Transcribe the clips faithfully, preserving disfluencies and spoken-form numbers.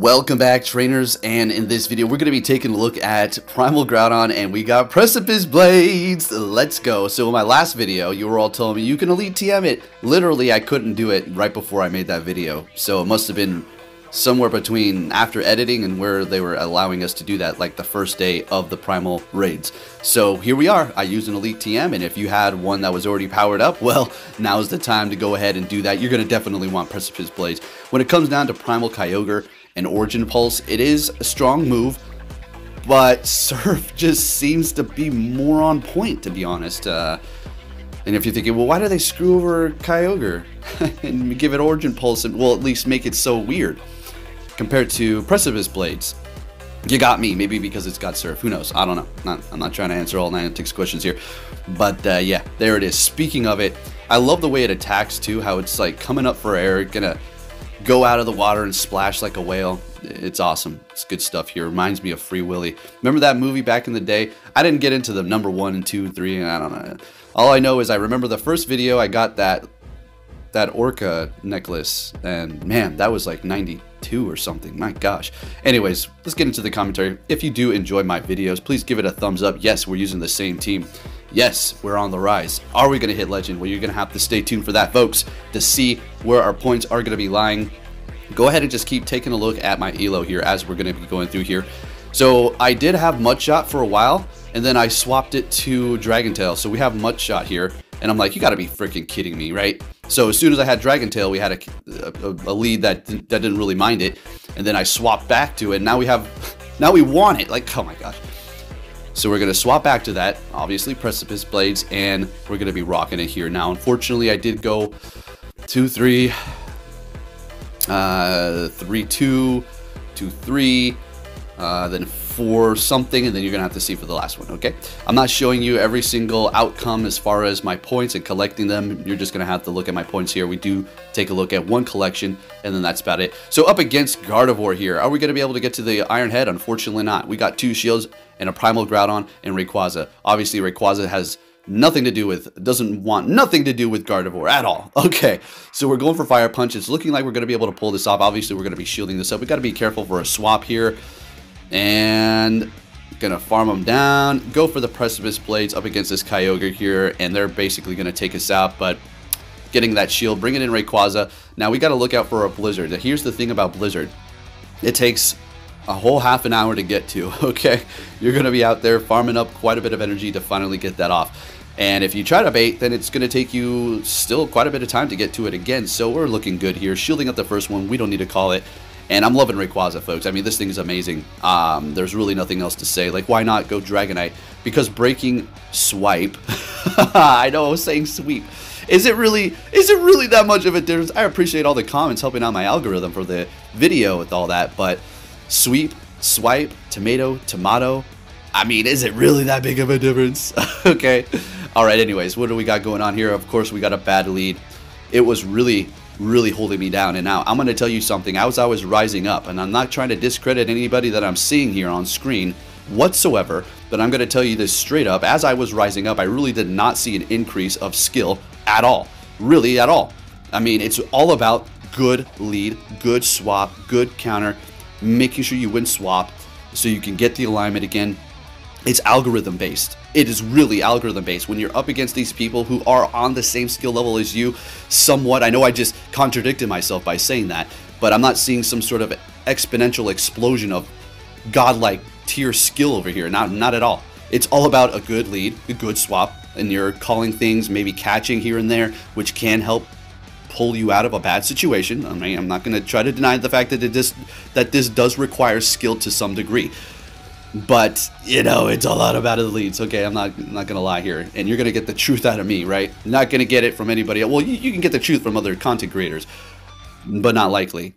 Welcome back, trainers, and in this video we're going to be taking a look at Primal Groudon, and we got Precipice Blades. Let's go. So in my last video you were all telling me you can Elite T M it. Literally I couldn't do it right before I made that video, so it must have been somewhere between after editing and where they were allowing us to do that, like the first day of the Primal raids. So here we are. I used an Elite T M, and if you had one that was already powered up, well, now's the time to go ahead and do that. You're going to definitely want Precipice Blades. When it comes down to Primal Kyogre and Origin Pulse, it is a strong move, but Surf just seems to be more on point, to be honest. Uh, and if you're thinking, well, why do they screw over Kyogre and give it Origin Pulse, and well, at least make it so weird compared to Precipice Blades? You got me. Maybe because it's got Surf. Who knows? I don't know. Not, I'm not trying to answer all Niantic's questions here, but uh, yeah, there it is. Speaking of it, I love the way it attacks too. How it's like coming up for air, gonna go out of the water and splash like a whale. It's awesome. It's good stuff here. Reminds me of Free Willy. Remember that movie back in the day? I didn't get into the number one and two and three, and I don't know. All I know is I remember the first video I got that that orca necklace, and man, that was like ninety-two or something. My gosh. Anyways, let's get into the commentary. If you do enjoy my videos, please give it a thumbs up. Yes, we're using the same team. Yes, we're on the rise. Are we going to hit Legend? Well, you're going to have to stay tuned for that, folks, to see where our points are going to be lying. Go ahead and just keep taking a look at my E L O here as we're going to be going through here. So I did have Mudshot for a while, and then I swapped it to Dragontail. So we have Mudshot here, and I'm like, you got to be freaking kidding me, right? So as soon as I had Dragontail, we had a, a, a lead that, that didn't really mind it, and then I swapped back to it, and now we have, now we want it. Like, oh my gosh. So we're going to swap back to that, obviously Precipice Blades, and we're going to be rocking it here. Now, unfortunately, I did go two three, uh, three two, two three, uh, then four something, and then you're going to have to see for the last one, okay? I'm not showing you every single outcome as far as my points and collecting them. You're just going to have to look at my points here. We do take a look at one collection, and then that's about it. So up against Gardevoir here. Are we going to be able to get to the Iron Head? Unfortunately not. We got two shields and a Primal Groudon and Rayquaza. Obviously, Rayquaza has nothing to do with, doesn't want nothing to do with Gardevoir at all. Okay, so we're going for Fire Punch. It's looking like we're going to be able to pull this off. Obviously, we're going to be shielding this up. We got to be careful for a swap here. And going to farm them down. Go for the Precipice Blades up against this Kyogre here, and they're basically going to take us out, but getting that shield, bringing in Rayquaza. Now, we got to look out for a Blizzard. Now, here's the thing about Blizzard. It takes a whole half an hour to get to, okay? You're going to be out there farming up quite a bit of energy to finally get that off. And if you try to bait, then it's going to take you still quite a bit of time to get to it again. So we're looking good here. Shielding up the first one. We don't need to call it. And I'm loving Rayquaza, folks. I mean, this thing is amazing. Um, there's really nothing else to say. Like, why not go Dragonite? Because Breaking Swipe. I know I was saying sweep. Is it really, is it really that much of a difference? I appreciate all the comments helping out my algorithm for the video with all that, but sweep, swipe, tomato, tomato. I mean, is it really that big of a difference? Okay. All right, anyways, what do we got going on here? Of course, we got a bad lead. It was really, really holding me down. And now I'm going to tell you something. I was always rising up, and I'm not trying to discredit anybody that I'm seeing here on screen whatsoever, but I'm going to tell you this straight up. As I was rising up, I really did not see an increase of skill at all. Really at all. I mean, it's all about good lead, good swap, good counter, making sure you win swap so you can get the alignment again. It's algorithm based. It is really algorithm based. When you're up against these people who are on the same skill level as you, somewhat, I know I just contradicted myself by saying that, but I'm not seeing some sort of exponential explosion of godlike tier skill over here. Not, not at all. It's all about a good lead, a good swap, and you're calling things, maybe catching here and there, which can help pull you out of a bad situation. I mean, I'm not going to try to deny the fact that it just, that this does require skill to some degree, but you know, it's a lot about the leads. Okay, I'm not I'm not going to lie here, and you're going to get the truth out of me, right? Not going to get it from anybody else. Well, you, you can get the truth from other content creators, but not likely.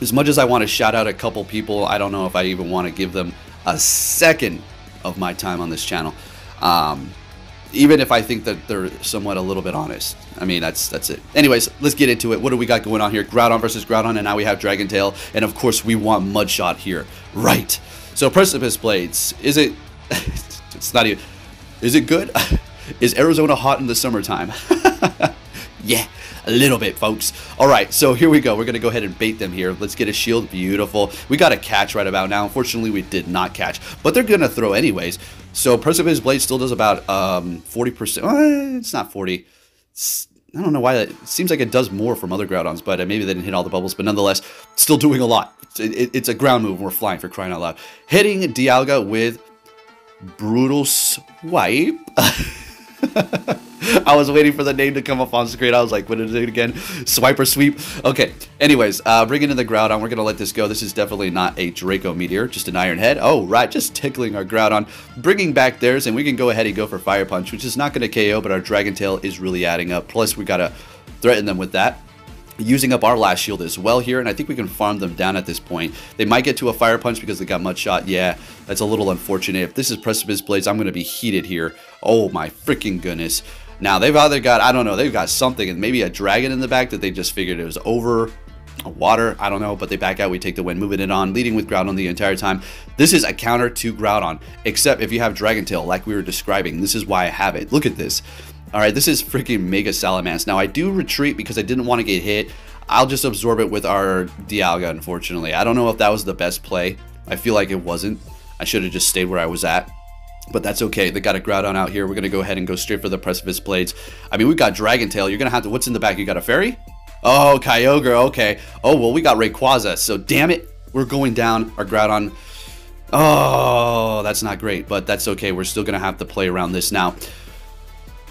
As much as I want to shout out a couple people, I don't know if I even want to give them a second of my time on this channel. Um, Even if I think that they're somewhat a little bit honest. I mean, that's that's it. Anyways, let's get into it. What do we got going on here? Groudon versus Groudon, and now we have Dragontail. And of course, we want Mudshot here. Right. So Precipice Blades, is it... it's not even... Is it good? Is Arizona hot in the summertime? Yeah. a little bit, folks. All right, so here we go. We're going to go ahead and bait them here. Let's get a shield. Beautiful. We got a catch right about now. Unfortunately, we did not catch, but they're going to throw anyways. So Precipice Blade still does about um, forty percent. Uh, it's not forty. It's, I don't know why. That, it seems like it does more from other Groudons, but uh, maybe they didn't hit all the bubbles. But nonetheless, still doing a lot. It's, it, it's a ground move. We're flying, for crying out loud. Hitting Dialga with Brutal Swipe. I was waiting for the name to come up on screen. I was like, what is it again? Swipe or sweep? Okay. Anyways, uh, bringing in the Groudon. We're going to let this go. This is definitely not a Draco Meteor, just an Iron Head. Oh, right. Just tickling our Groudon. Bringing back theirs, and we can go ahead and go for Fire Punch, which is not going to K O, but our Dragontail is really adding up. Plus, we got to threaten them with that. Using up our last shield as well here, and I think we can farm them down at this point. They might get to a Fire Punch because they got Mudshot. Yeah, that's a little unfortunate. If this is Precipice Blades, I'm going to be heated here. Oh my freaking goodness. Now, they've either got, I don't know, they've got something, and maybe a dragon in the back that they just figured it was over. Water, I don't know, but they back out. We take the win, moving it on, leading with Groudon the entire time. This is a counter to Groudon, except if you have Dragontail, like we were describing. This is why I have it. Look at this. All right, this is freaking Mega Salamence. Now, I do retreat because I didn't want to get hit. I'll just absorb it with our Dialga, unfortunately. I don't know if that was the best play. I feel like it wasn't. I should have just stayed where I was at. But that's okay. They got a Groudon out here. We're going to go ahead and go straight for the Precipice Blades. I mean, we've got Dragontail. You're going to have to... What's in the back? You got a Fairy? Oh, Kyogre. Okay. Oh, well, we got Rayquaza. So, damn it. We're going down. Our Groudon... Oh, that's not great. But that's okay. We're still going to have to play around this now.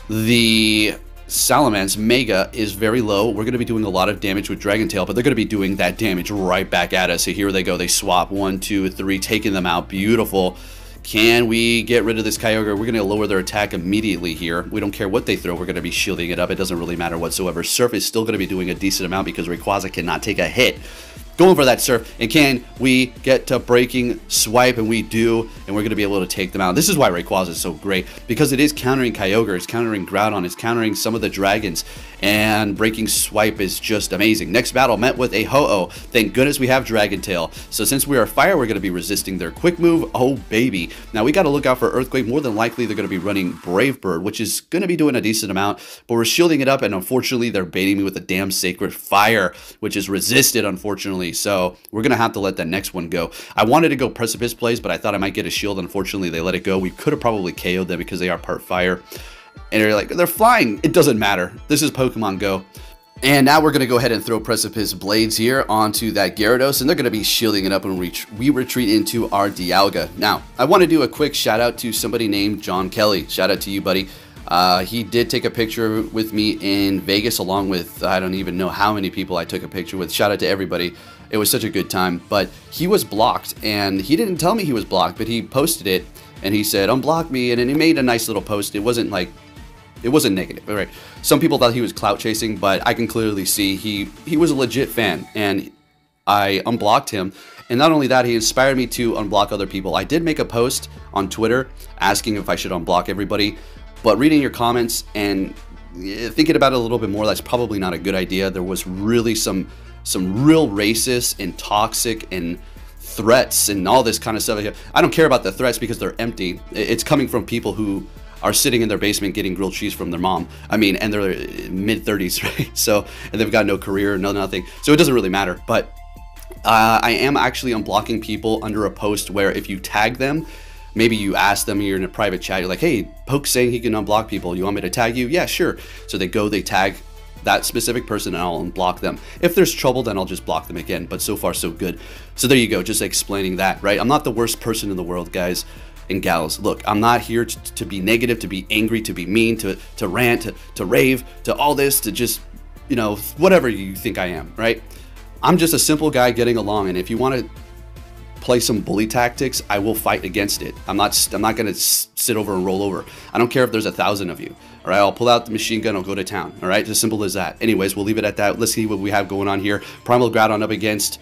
The Salamence Mega is very low. We're going to be doing a lot of damage with Dragontail, but they're going to be doing that damage right back at us. So, here they go. They swap. One, two, three. Taking them out. Beautiful. Can we get rid of this Kyogre? We're going to lower their attack immediately here. We don't care what they throw. We're going to be shielding it up. It doesn't really matter whatsoever. Surf is still going to be doing a decent amount because Rayquaza cannot take a hit. Going for that Surf. And can we get to Breaking Swipe? And we do. And we're going to be able to take them out. This is why Rayquaza is so great. Because it is countering Kyogre. It's countering Groudon. It's countering some of the dragons. And Breaking Swipe is just amazing. Next battle met with a Ho-Oh. Thank goodness we have Dragontail. So since we are fire, we're going to be resisting their quick move. Oh, baby. Now, we got to look out for Earthquake. More than likely, they're going to be running Brave Bird, which is going to be doing a decent amount. But we're shielding it up. And unfortunately, they're baiting me with a damn Sacred Fire, which is resisted, unfortunately. So we're going to have to let that next one go. I wanted to go Precipice Blaze, but I thought I might get a shield. Unfortunately, they let it go. We could have probably K O'd them because they are part fire. And you're like, they're flying. It doesn't matter. This is Pokemon Go. And now we're going to go ahead and throw Precipice Blades here onto that Gyarados. And they're going to be shielding it up when we, we retreat into our Dialga. Now, I want to do a quick shout out to somebody named John Kelly. Shout out to you, buddy. Uh, he did take a picture with me in Vegas along with, I don't even know how many people I took a picture with. Shout out to everybody. It was such a good time. But he was blocked. And he didn't tell me he was blocked, but he posted it. And he said, unblock me. And then he made a nice little post. It wasn't like... It wasn't negative, right? Some people thought he was clout chasing, but I can clearly see he he was a legit fan, and I unblocked him. And not only that, he inspired me to unblock other people. I did make a post on Twitter asking if I should unblock everybody, but reading your comments and thinking about it a little bit more, that's probably not a good idea. There was really some some real racist and toxic and threats and all this kind of stuff. I don't care about the threats because they're empty. It's coming from people who are sitting in their basement getting grilled cheese from their mom. I mean, and they're mid thirties, right? So, and they've got no career, no nothing. So it doesn't really matter. But uh, I am actually unblocking people under a post where if you tag them, maybe you ask them, you're in a private chat, you're like, hey, Poke's saying he can unblock people. You want me to tag you? Yeah, sure. So they go, they tag that specific person, and I'll unblock them. If there's trouble, then I'll just block them again. But so far, so good. So there you go, just explaining that, right? I'm not the worst person in the world, guys. And gals, look, I'm not here to, to be negative, to be angry, to be mean, to to rant, to, to rave, to all this, to just, you know, whatever you think I am, right? I'm just a simple guy getting along, and if you want to play some bully tactics, I will fight against it. I'm not I'm not gonna sit over and roll over. I don't care if there's a thousand of you. All right, I'll pull out the machine gun, I'll go to town. All right, it's as simple as that. Anyways, we'll leave it at that. Let's see what we have going on here. Primal Groudon up against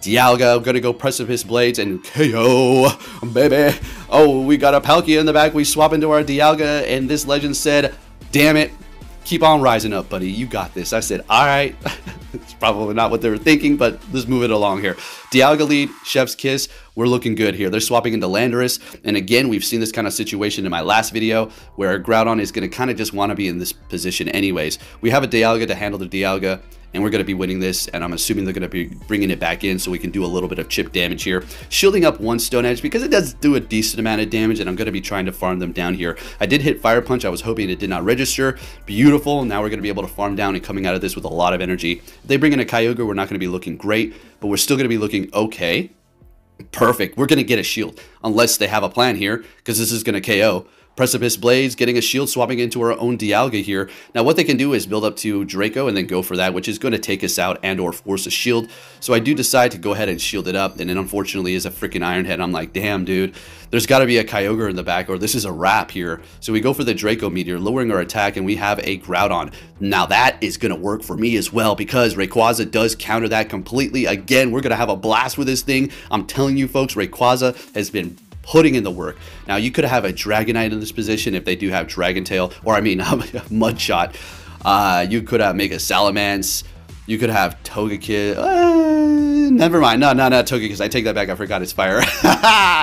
Dialga. I'm gonna go Precipice Blades and K O, baby. Oh, we got a Palkia in the back. We swap into our Dialga, and this legend said, damn it, keep on rising up, buddy. You got this. I said, all right. It's probably not what they were thinking, but let's move it along here. Dialga lead, Chef's Kiss. We're looking good here. They're swapping into Landorus. And again, we've seen this kind of situation in my last video where Groudon is going to kind of just want to be in this position anyways. We have a Dialga to handle the Dialga, and we're going to be winning this, and I'm assuming they're going to be bringing it back in so we can do a little bit of chip damage here. Shielding up one Stone Edge because it does do a decent amount of damage, and I'm going to be trying to farm them down here. I did hit Fire Punch. I was hoping it did not register. Beautiful. Now we're going to be able to farm down and coming out of this with a lot of energy. If they bring in a Kyogre, we're not going to be looking great, but we're still going to be looking okay. Perfect. We're going to get a shield unless they have a plan here, because this is going to K O. Precipice Blades getting a shield, swapping into our own Dialga here. Now what they can do is build up to Draco and then go for that, which is going to take us out and or force a shield. So I do decide to go ahead and shield it up, and it unfortunately is a freaking Iron Head. I'm like, damn dude, there's got to be a Kyogre in the back or this is a wrap here. So we go for the Draco Meteor, lowering our attack, and we have a Groudon. Now that is going to work for me as well because Rayquaza does counter that completely. Again, we're going to have a blast with this thing. I'm telling you folks, Rayquaza has been putting in the work. Now you could have a Dragonite in this position if they do have Dragontail, or I mean Mudshot. Uh, you could have make a Salamence. You could have Togekiss. Uh, never mind. No, no, no, Togekiss. I take that back. I forgot it's fire.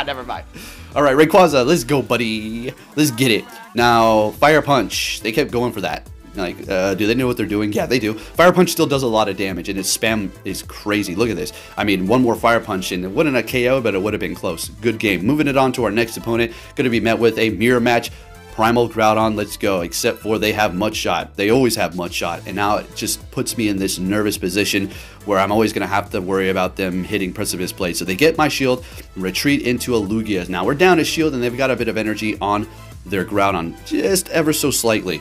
Never mind. All right, Rayquaza, let's go, buddy. Let's get it. Now, Fire Punch. They kept going for that. Like, uh, do they know what they're doing? Yeah, they do. Fire Punch still does a lot of damage, and its spam is crazy. Look at this. I mean, one more Fire Punch, and it wouldn't have K O, but it would have been close. Good game. Moving it on to our next opponent. Going to be met with a mirror match. Primal Groudon, let's go. Except for they have Mudshot. They always have Mudshot, and now it just puts me in this nervous position where I'm always going to have to worry about them hitting Precipice Blade. So they get my shield, retreat into a Lugia. Now we're down a shield, and they've got a bit of energy on their Groudon, just ever so slightly.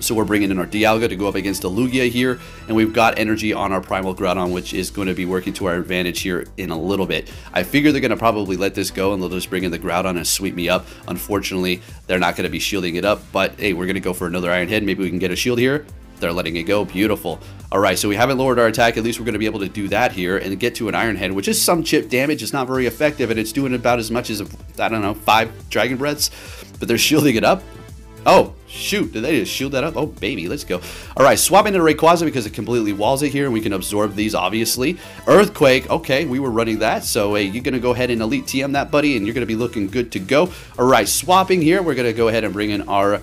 So we're bringing in our Dialga to go up against the Lugia here, and we've got energy on our Primal Groudon, which is going to be working to our advantage here in a little bit. I figure they're going to probably let this go, and they'll just bring in the Groudon and sweep me up. Unfortunately, they're not going to be shielding it up, but hey, we're going to go for another Iron Head. Maybe we can get a shield here. They're letting it go. Beautiful. All right, so we haven't lowered our attack. At least we're going to be able to do that here and get to an Iron Head, which is some chip damage. It's not very effective, and it's doing about as much as, I don't know, five Dragon Breaths, but they're shielding it up. Oh, shoot. Did they just shield that up? Oh, baby. Let's go. All right. Swap into Rayquaza because it completely walls it here, and we can absorb these, obviously. Earthquake. Okay. We were running that. So, hey, you're going to go ahead and Elite T M that, buddy, and you're going to be looking good to go. All right. Swapping here. We're going to go ahead and bring in our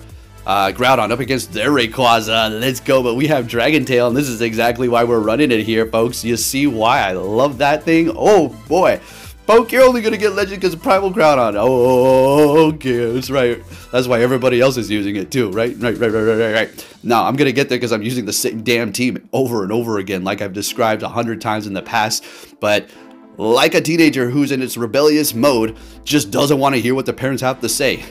uh, Groudon up against their Rayquaza. Let's go. But we have Dragontail, and this is exactly why we're running it here, folks. You see why I love that thing? Oh, boy. Poke, you're only going to get Legend because of Primal Groudon. Oh, okay, that's right. That's why everybody else is using it too, right? Right, right, right, right, right. Now, I'm going to get there because I'm using the same damn team over and over again, like I've described a hundred times in the past. But like a teenager who's in its rebellious mode, just doesn't want to hear what the parents have to say.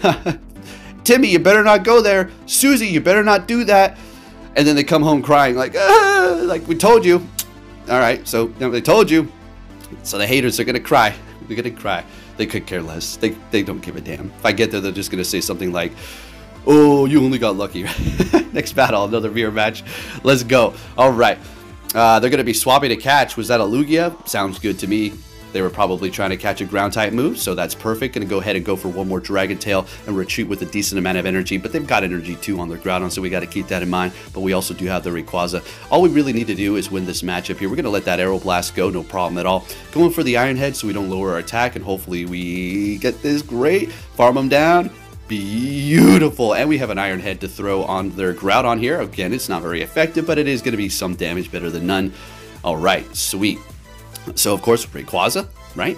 Timmy, you better not go there. Susie, you better not do that. And then they come home crying like, ah, like we told you. All right, so they told you. So the haters are going to cry. They're gonna cry. They could care less. They they don't give a damn. If I get there, they're just gonna say something like, "Oh, you only got lucky." Next battle, another mirror match. Let's go. All right. Uh, they're gonna be swapping to catch. Was that a Lugia? Sounds good to me. They were probably trying to catch a ground type move, so that's perfect. Gonna go ahead and go for one more Dragontail and retreat with a decent amount of energy. But they've got energy too on their Groudon, so we gotta keep that in mind. But we also do have the Rayquaza. All we really need to do is win this matchup here. We're gonna let that Aero Blast go, no problem at all. Going for the Iron Head so we don't lower our attack, and hopefully we get this great. Farm them down. Beautiful, and we have an Iron Head to throw on their Groudon here. Again, it's not very effective, but it is gonna be some damage, better than none. All right, sweet. So, of course, Rayquaza, right?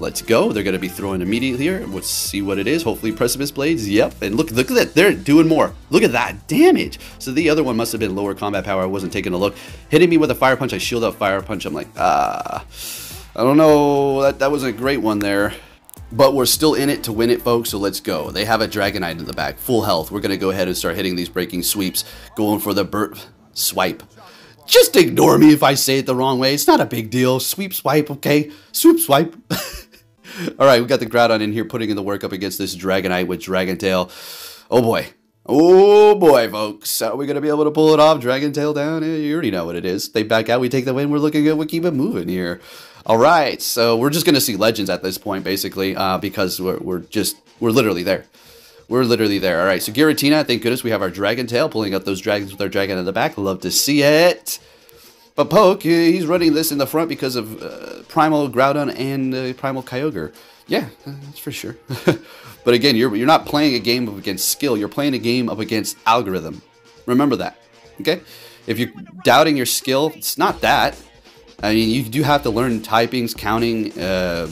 Let's go. They're going to be throwing immediately here. Let's see what it is. Hopefully, Precipice Blades. Yep. And look, look at that. They're doing more. Look at that damage. So, the other one must have been lower combat power. I wasn't taking a look. Hitting me with a Fire Punch. I shield up Fire Punch. I'm like, ah, I don't know. That, that wasn't a great one there. But we're still in it to win it, folks, so let's go. They have a Dragonite in the back. Full health. We're going to go ahead and start hitting these breaking sweeps. Going for the Bird Swipe. Just ignore me if I say it the wrong way. It's not a big deal. Sweep, swipe, okay? Sweep, swipe. All right, we got the Groudon in here putting in the work up against this Dragonite with Dragontail. Oh, boy. Oh, boy, folks. Are we going to be able to pull it off? Dragontail down? You already know what it is. They back out. We take the win. We're looking good. We keep it moving here. All right, so we're just going to see Legends at this point, basically, uh, because we're, we're just, we're literally there. We're literally there. All right, so Giratina, thank goodness we have our Dragontail, pulling up those dragons with our dragon in the back. Love to see it. But Poke, he's running this in the front because of uh, Primal Groudon and uh, Primal Kyogre. Yeah, that's for sure. But again, you're, you're not playing a game up against skill. You're playing a game up against algorithm. Remember that, okay? If you're doubting your skill, it's not that. I mean, you do have to learn typings, counting, uh,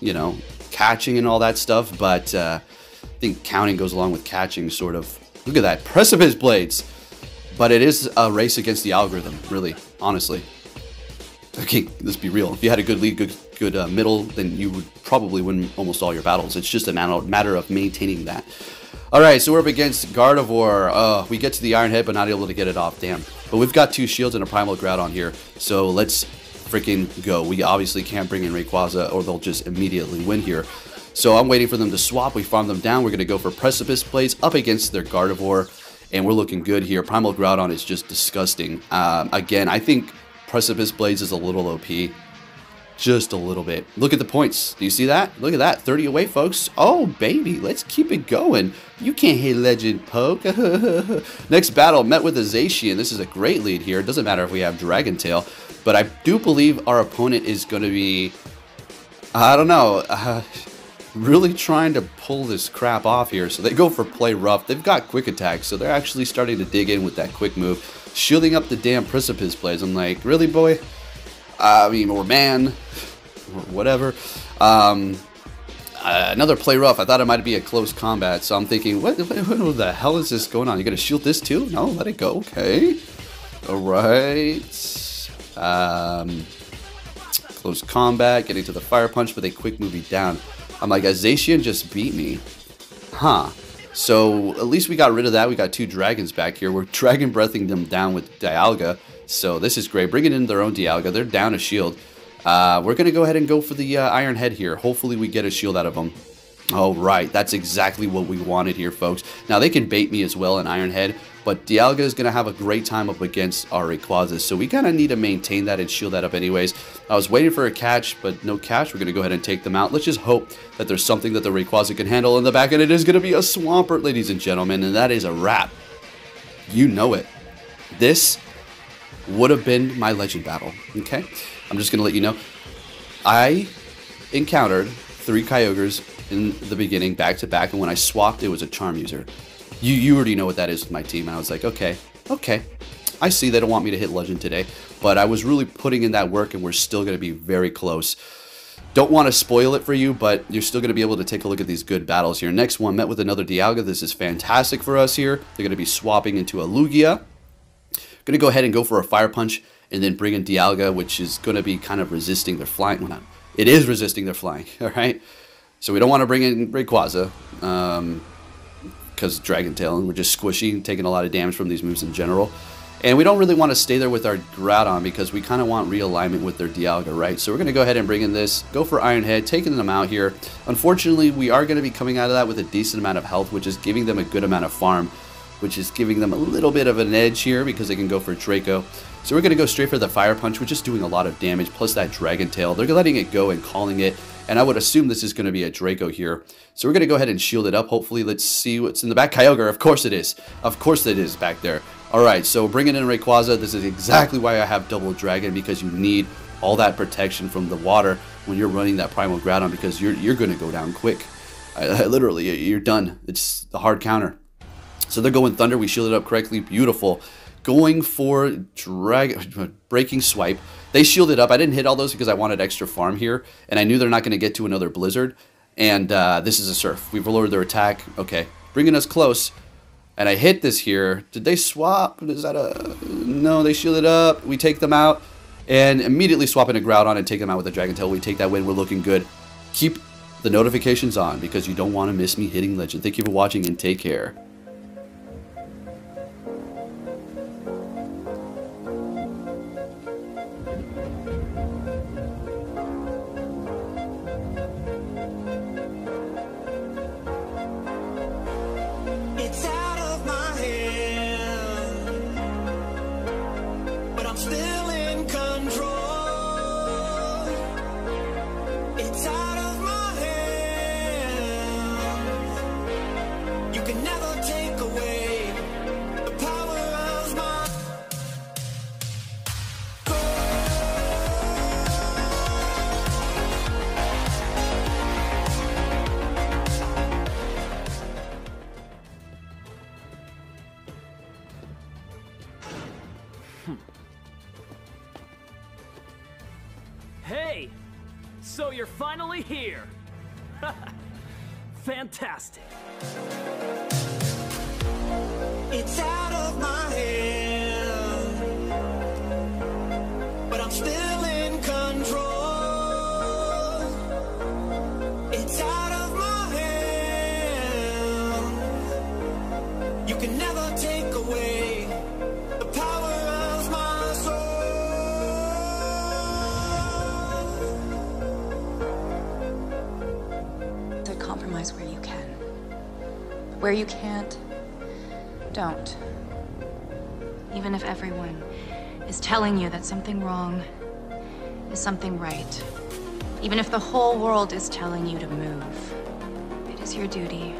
you know, catching and all that stuff. But uh, I think counting goes along with catching, sort of. Look at that. Precipice Blades. But it is a race against the algorithm, really, honestly. Okay, let's be real. If you had a good lead, good good uh, middle, then you would probably win almost all your battles. It's just a matter of maintaining that. All right, so we're up against Gardevoir. Uh, we get to the Iron Head, but not able to get it off. Damn. But we've got two shields and a Primal Groudon here, so let's freaking go. We obviously can't bring in Rayquaza, or they'll just immediately win here. So I'm waiting for them to swap. We farm them down. We're going to go for Precipice Blades up against their Gardevoir, and we're looking good here. Primal Groudon is just disgusting. Um, again, I think Precipice Blades is a little O P. Just a little bit. Look at the points. Do you see that? Look at that. thirty away, folks. Oh, baby. Let's keep it going. You can't hate Legend Poke. Next battle, met with a Zacian. This is a great lead here. It doesn't matter if we have Dragontail. But I do believe our opponent is going to be, I don't know, uh, really trying to pull this crap off here. So they go for Play Rough. They've got quick attacks, so they're actually starting to dig in with that quick move. Shielding up the damn Precipice Blades. I'm like, really, boy? I mean, or man, or whatever. Um, uh, another Play Rough. I thought it might be a Close Combat, so I'm thinking, what, what, what the hell is this going on? You're going to shield this too? No, let it go. Okay. All right. Um, close Combat, getting to the Fire Punch, but they quick move me down. I'm like, Zacian just beat me. Huh. So at least we got rid of that. We got two dragons back here. We're Dragon Breathing them down with Dialga. So this is great. Bringing in their own Dialga. They're down a shield. Uh, we're going to go ahead and go for the uh, Iron Head here. Hopefully we get a shield out of them. All right. That's exactly what we wanted here, folks. Now, they can bait me as well, an Iron Head. But Dialga is going to have a great time up against our Rayquaza. So we kind of need to maintain that and shield that up anyways. I was waiting for a catch, but no catch. We're going to go ahead and take them out. Let's just hope that there's something that the Rayquaza can handle in the back. And it is going to be a Swampert, ladies and gentlemen. And that is a wrap. You know it. This would have been my legend battle, okay? I'm just going to let you know. I encountered three Kyogres in the beginning, back-to-back, and when I swapped, it was a Charm user. You you already know what that is with my team, and I was like, okay, okay. I see they don't want me to hit legend today, but I was really putting in that work, and we're still going to be very close. Don't want to spoil it for you, but you're still going to be able to take a look at these good battles here. Next one, met with another Dialga. This is fantastic for us here. They're going to be swapping into a Lugia. Going to go ahead and go for a Fire Punch and then bring in Dialga, which is going to be kind of resisting their flying. Well, not, it is resisting their flying, all right? So we don't want to bring in Rayquaza um, because Dragontail, and we're just squishy and taking a lot of damage from these moves in general. And we don't really want to stay there with our Groudon because we kind of want realignment with their Dialga, right? So we're going to go ahead and bring in this, go for Iron Head, taking them out here. Unfortunately, we are going to be coming out of that with a decent amount of health, which is giving them a good amount of farm, which is giving them a little bit of an edge here because they can go for Draco. So we're going to go straight for the Fire Punch, which is doing a lot of damage, plus that Dragontail. They're letting it go and calling it, and I would assume this is going to be a Draco here. So we're going to go ahead and shield it up. Hopefully, let's see what's in the back. Kyogre, of course it is. Of course it is back there. All right, so bringing in Rayquaza. This is exactly why I have Double Dragon, because you need all that protection from the water when you're running that Primal Groudon, because you're, you're going to go down quick. I, I, literally, you're done. It's the hard counter. So they're going Thunder. We shielded up correctly. Beautiful. Going for drag, Breaking Swipe. They shielded up. I didn't hit all those because I wanted extra farm here. And I knew they're not going to get to another Blizzard. And uh, this is a Surf. We've lowered their attack. Okay. Bringing us close. And I hit this here. Did they swap? Is that a... No, they shielded up. We take them out. And immediately swap into Groudon and take them out with a Dragontail. We take that win. We're looking good. Keep the notifications on because you don't want to miss me hitting Legend. Thank you for watching and take care. Never you're finally here. Fantastic. It's out of my hand, but I'm still in control. It's out of my hand. You can never take away the power of my soul. So compromise where you can. Where you can't, don't. Even if everyone is telling you that something wrong is something right, even if the whole world is telling you to move, it is your duty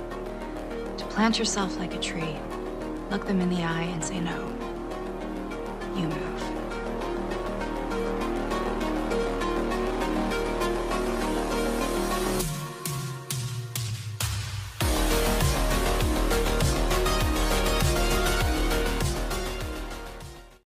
to plant yourself like a tree, look them in the eye and say no. You move.